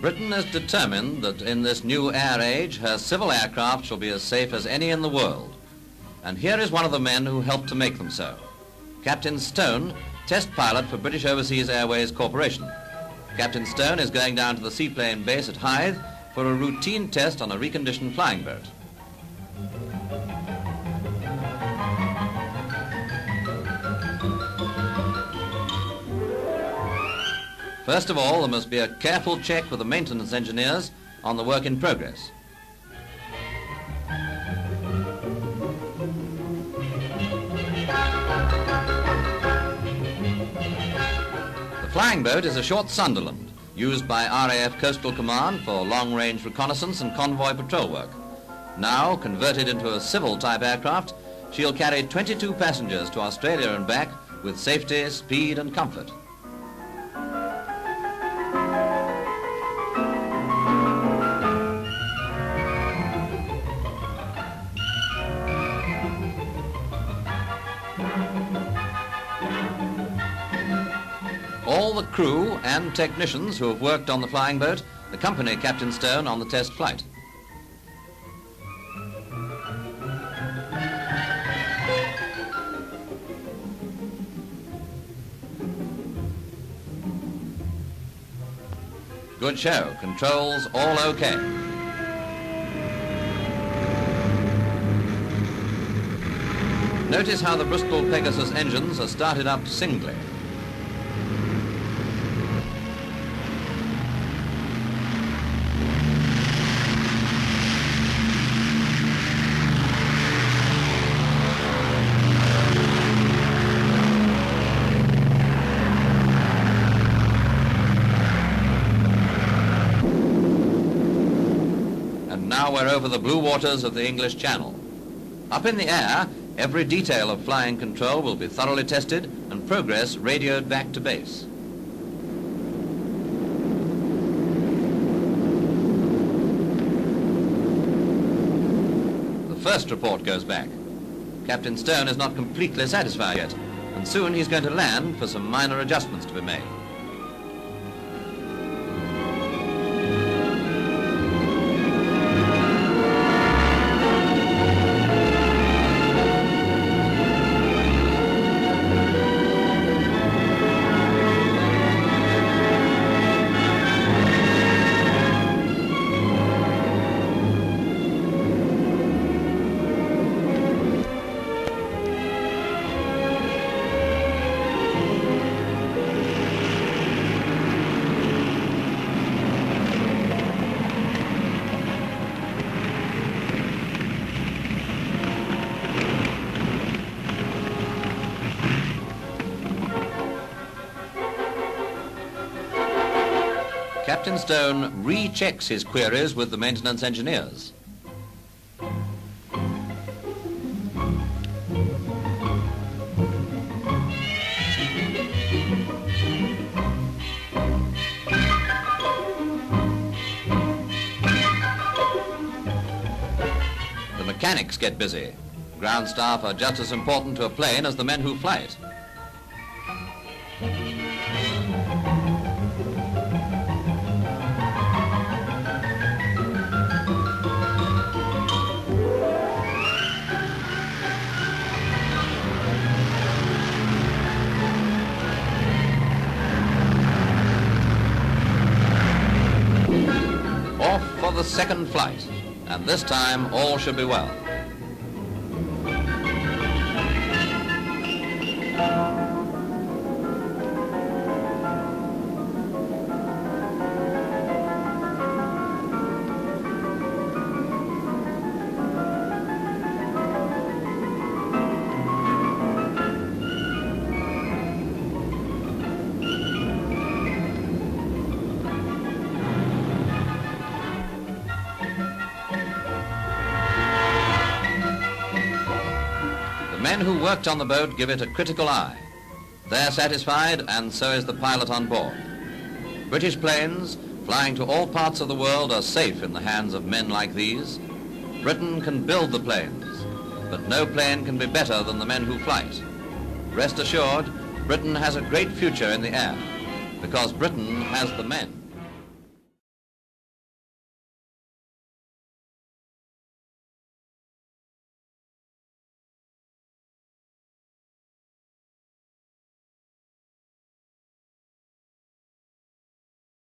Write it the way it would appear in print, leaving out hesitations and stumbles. Britain is determined that in this new air age, her civil aircraft shall be as safe as any in the world. And here is one of the men who helped to make them so. Captain Stone, test pilot for British Overseas Airways Corporation. Captain Stone is going down to the seaplane base at Hythe for a routine test on a reconditioned flying boat. First of all, there must be a careful check with the maintenance engineers on the work in progress. The flying boat is a Short Sunderland, used by RAF Coastal Command for long-range reconnaissance and convoy patrol work. Now, converted into a civil-type aircraft, she'll carry 22 passengers to Australia and back with safety, speed and comfort. All the crew and technicians who have worked on the flying boat accompany Captain Stone on the test flight. Good show, controls all okay. Notice how the Bristol Pegasus engines are started up singly. Now we're over the blue waters of the English Channel. Up in the air, every detail of flying control will be thoroughly tested and progress radioed back to base. The first report goes back. Captain Stone is not completely satisfied yet, and soon he's going to land for some minor adjustments to be made. Captain Stone re-checks his queries with the maintenance engineers. The mechanics get busy. Ground staff are just as important to a plane as the men who fly it. The second flight, and this time all should be well. The men who worked on the boat give it a critical eye. They're satisfied, and so is the pilot on board. British planes flying to all parts of the world are safe in the hands of men like these. Britain can build the planes, but no plane can be better than the men who fly it. Rest assured, Britain has a great future in the air, because Britain has the men.